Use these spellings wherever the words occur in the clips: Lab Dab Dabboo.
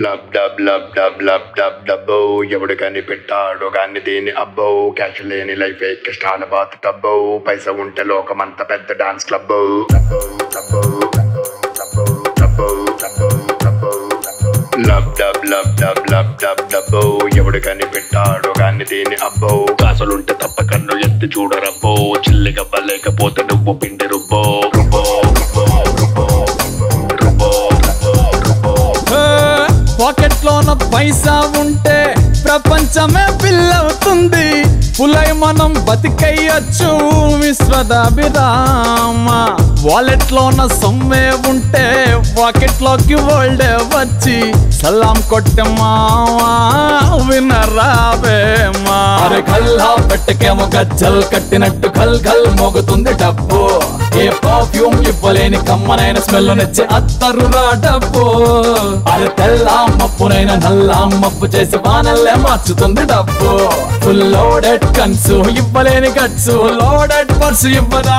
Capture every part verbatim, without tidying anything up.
Lab dab lab dab lab dab dabboo. You would can pitado ganidini abbo. Casualini life a castana bath taboo. Paisa unta loka manta pet the dance club. Taboo, taboo, taboo, taboo, taboo, taboo. Lab dab lab dab lab dab dabboo. You would can pitado ganidini abbo. Casalunta tapakano yet the juda rabbo. Chilliga baleka pota nubu pinde rubo. Pocket loan of paisa unte prapanchame pillavtundi pulai manam batikayachu viswadabirama wallet loan somme unte pocket loki world vachi salam kottama vinarave ma are khalla pettukemo gajjal kattinattu khal khal mogutundi dabbu ఏ perfume ఇవ్వలేని కమ్మనైన smell నచ్చి అత్తరు రాడబ్బో అది తెల్లమ్మప్పునైనా నల్లమ్మప్పు చేసి వానల్లే మార్చుతుంది డబ్బు full loaded కన్సు ఇవ్వలేని గట్సు లోడెడ్ పర్సు ఇవ్వదా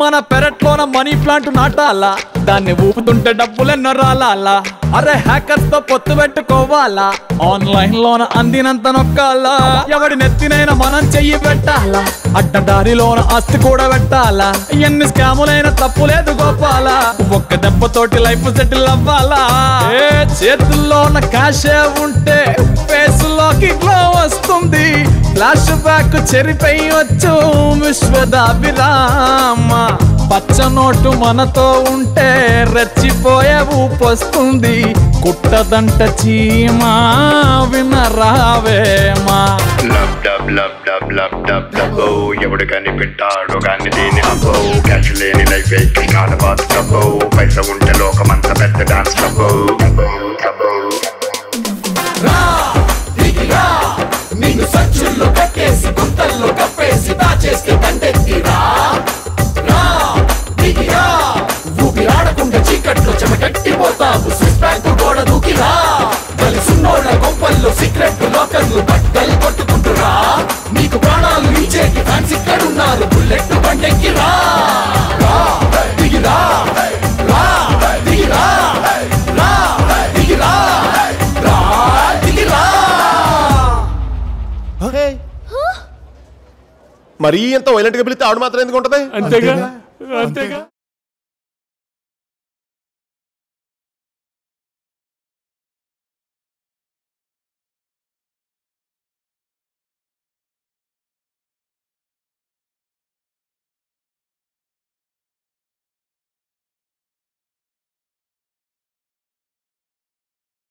మన పెరట్లోన మనీ ప్లాంట్ నాటాలా దాన్ని ఊపుతుంటే డబ్బులెన్నో రాలాలా అరే హ్యాకర్స్ తో పొత్తు పెట్టుకోవాలా ఆన్లైన్ లోన అందినంత నొక్కాలా ఎవడి నెత్తినైనా మనం చెయ్యి పెట్టాలా అడ్డదారిలోన ఆస్తి కూడా పెట్టాలా ఎన్ని స్కాములైనా తప్పులేదు గోపాలా ఒక్క దెబ్బతోటి లైఫ్ సెటిల్ అవ్వాలా ఏ చేతుల్లోన కాషే ఉంటే ఫేసులోకి గ్లో వస్తుంది ఫ్లాష్ బ్యాక్ చెరిపోయి వచ్చు విశ్వదాభిరామ పచ్చ నోటు మనతో ఉంటే రెచ్చిపోయే ఊపొస్తుంది కుట్టదంట చీమా వినరావేమా lub dub lub dub lub dub డబ్బో ఎవడు కనిపెట్టాడు కానీ దీని అబ్బో క్యాష్ లేని లైఫ్ ఎక్కి కాలబాతు డబ్బో పైస ఉంటే లోకమంత పెద్ద డాన్స్ డబ్బో డబ్బో డబ్బో మరీ ఎంత వైలెంట్ గా పిలిస్తే ఆవిడ మాత్రం ఎందుకు ఉంటది? అంతేగా అంతేగా.